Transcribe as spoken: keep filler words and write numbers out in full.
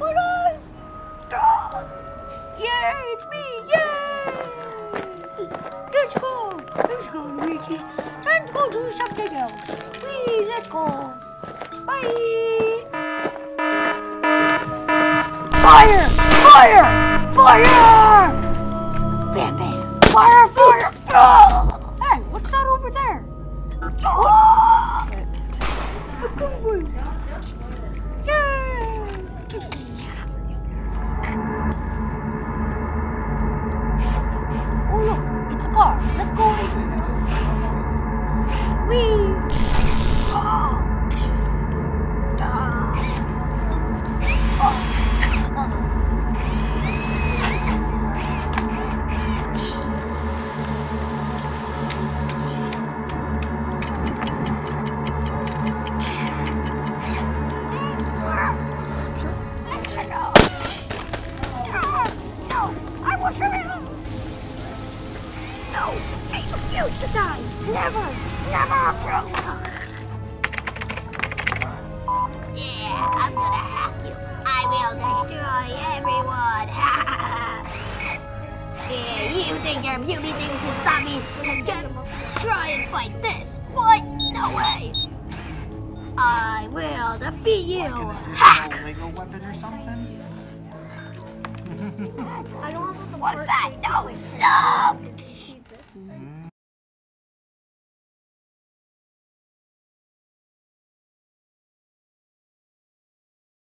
Oh no! Oh. Yay, it's me! Yay! Let's go! Let's go, Luigi! Time to go do something else! Wee, let's go! Bye! Fire! Fire! Fire! Bam, bam! Fire! Fire! Oh. Hey, what's that over there? Oh. Look over there! Oh look, it's a car. Let's go into it. Whee! Oh. Refuse to die! Never! Never! Yeah, I'm gonna hack you. I will destroy everyone! Yeah, you think your beauty things can stop me? Just try and fight this! What? No way! I will defeat you! Hack! What's that? No! No!